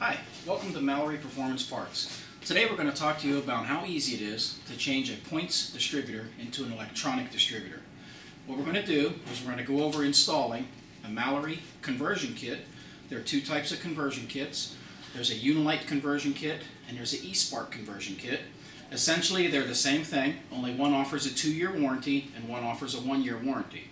Hi, welcome to Mallory Performance Parts. Today we're going to talk to you about how easy it is to change a points distributor into an electronic distributor. What we're going to do is we're going to go over installing a Mallory conversion kit. There are two types of conversion kits. There's a Unilite conversion kit and there's an E-Spark conversion kit. Essentially they're the same thing, only one offers a 2-year warranty and one offers a 1-year warranty.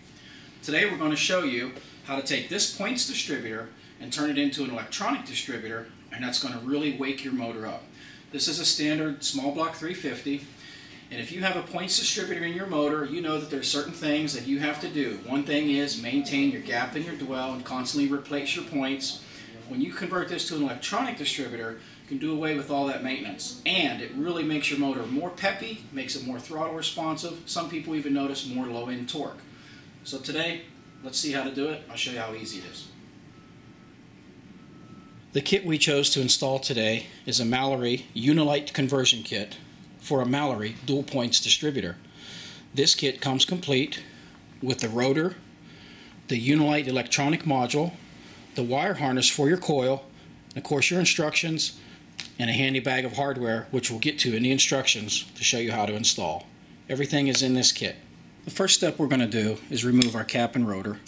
Today we're going to show you how to take this points distributor and turn it into an electronic distributor, and that's going to really wake your motor up. This is a standard small block 350, and if you have a points distributor in your motor, you know that there are certain things that you have to do. One thing is maintain your gap and your dwell and constantly replace your points. When you convert this to an electronic distributor, you can do away with all that maintenance, and it really makes your motor more peppy, makes it more throttle responsive. Some people even notice more low-end torque. So today, let's see how to do it. I'll show you how easy it is. The kit we chose to install today is a Mallory Unilite conversion kit for a Mallory dual points distributor. This kit comes complete with the rotor, the Unilite electronic module, the wire harness for your coil, and of course your instructions, and a handy bag of hardware, which we'll get to in the instructions to show you how to install. Everything is in this kit. The first step we're going to do is remove our cap and rotor.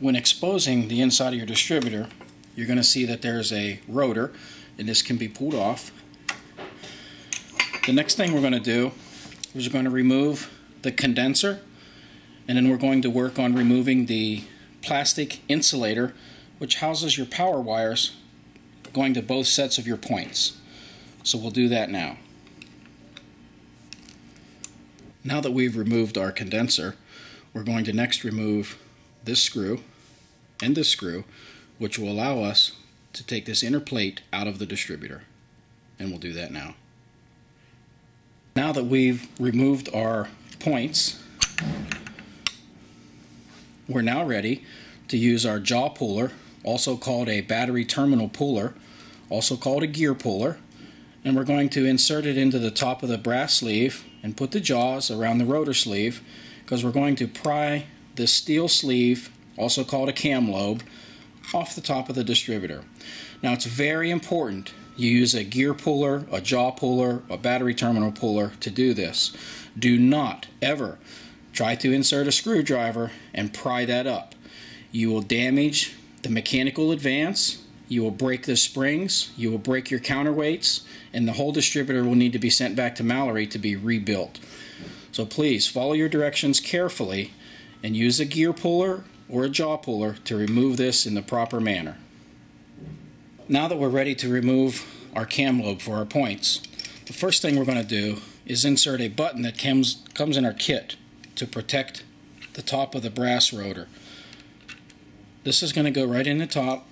When exposing the inside of your distributor, you're going to see that there's a rotor, and this can be pulled off. The next thing we're going to do is we're going to remove the condenser, and then we're going to work on removing the plastic insulator, which houses your power wires going to both sets of your points. So we'll do that now. Now that we've removed our condenser, we're going to next remove this screw and this screw, which will allow us to take this inner plate out of the distributor, and we'll do that now. Now that we've removed our points, we're now ready to use our jaw puller, also called a battery terminal puller, also called a gear puller, and we're going to insert it into the top of the brass sleeve and put the jaws around the rotor sleeve, because we're going to pry this steel sleeve, also called a cam lobe, off the top of the distributor. Now it's very important you use a gear puller, a jaw puller, a battery terminal puller to do this. Do not ever try to insert a screwdriver and pry that up. You will damage the mechanical advance, you will break the springs, you will break your counterweights, and the whole distributor will need to be sent back to Mallory to be rebuilt. So please follow your directions carefully and use a gear puller or a jaw puller to remove this in the proper manner. Now that we're ready to remove our cam lobe for our points, the first thing we're going to do is insert a button that comes in our kit to protect the top of the brass rotor. This is going to go right in the top.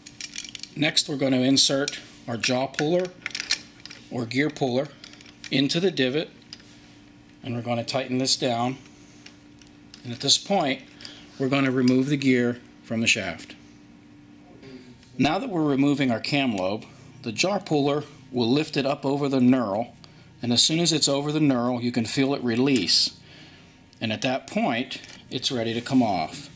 Next we're going to insert our jaw puller or gear puller into the divot, and we're going to tighten this down. And at this point, we're going to remove the gear from the shaft. Now that we're removing our cam lobe, the jaw puller will lift it up over the knurl, and as soon as it's over the knurl, you can feel it release. And at that point, it's ready to come off.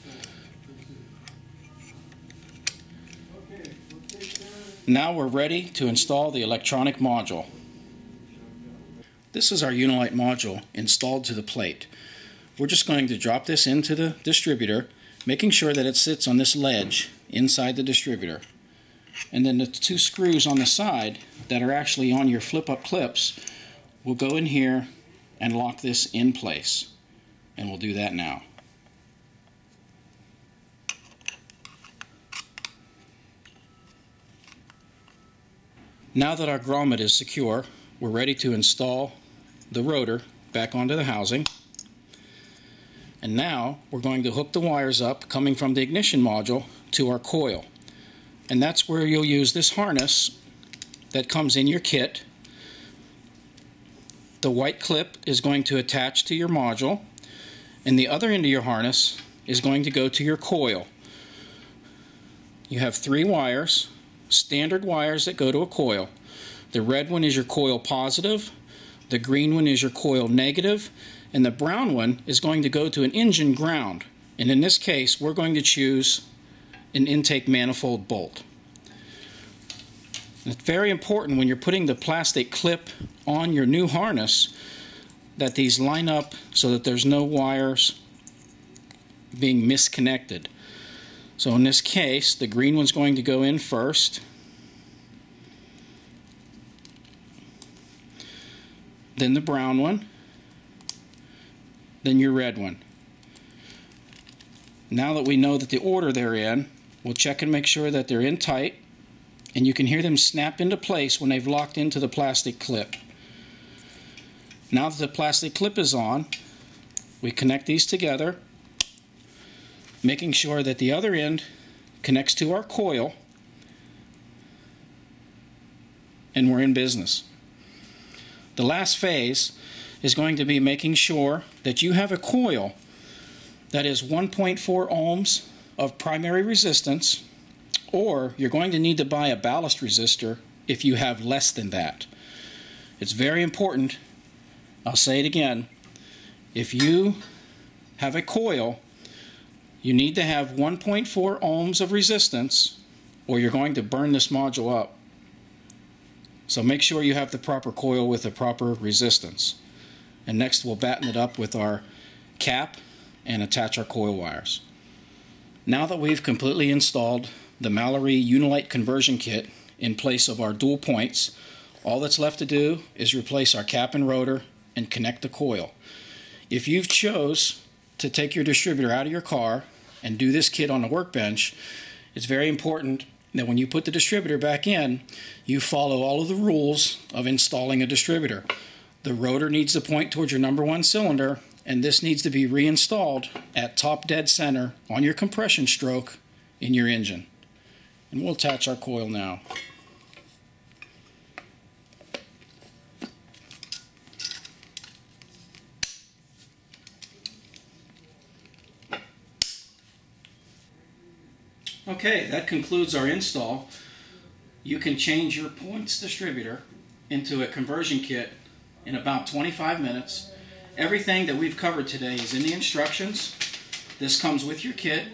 Now we're ready to install the electronic module. This is our Unilite module installed to the plate. We're just going to drop this into the distributor, making sure that it sits on this ledge inside the distributor. And then the two screws on the side that are actually on your flip-up clips will go in here and lock this in place. And we'll do that now. Now that our grommet is secure, we're ready to install the rotor back onto the housing. And now we're going to hook the wires up coming from the ignition module to our coil. And that's where you'll use this harness that comes in your kit. The white clip is going to attach to your module, and the other end of your harness is going to go to your coil. You have three wires, standard wires that go to a coil. The red one is your coil positive, the green one is your coil negative, and the brown one is going to go to an engine ground. And in this case, we're going to choose an intake manifold bolt. It's very important when you're putting the plastic clip on your new harness that these line up so that there's no wires being misconnected. So in this case, the green one's going to go in first. Then the brown one. Then your red one. Now that we know that the order they're in, we'll check and make sure that they're in tight, and you can hear them snap into place when they've locked into the plastic clip. Now that the plastic clip is on, we connect these together, making sure that the other end connects to our coil, and we're in business. The last phase is going to be making sure that you have a coil that is 1.4 ohms of primary resistance, or you're going to need to buy a ballast resistor if you have less than that. It's very important, I'll say it again, if you have a coil, you need to have 1.4 ohms of resistance, or you're going to burn this module up. So make sure you have the proper coil with the proper resistance. And next we'll batten it up with our cap and attach our coil wires. Now that we've completely installed the Mallory Unilite conversion kit in place of our dual points, all that's left to do is replace our cap and rotor and connect the coil. If you've chose to take your distributor out of your car and do this kit on the workbench, it's very important that when you put the distributor back in, you follow all of the rules of installing a distributor. The rotor needs to point towards your #1 cylinder, and this needs to be reinstalled at top dead center on your compression stroke in your engine. And we'll attach our coil now. Okay, that concludes our install. You can change your points distributor into a conversion kit in about 25 minutes. Everything that we've covered today is in the instructions. This comes with your kit,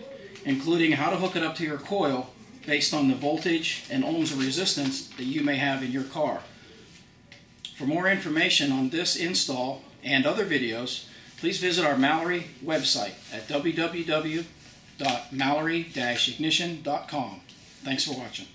including how to hook it up to your coil based on the voltage and ohms of resistance that you may have in your car. For more information on this install and other videos, please visit our Mallory website at www.mallory-ignition.com. Thanks for watching.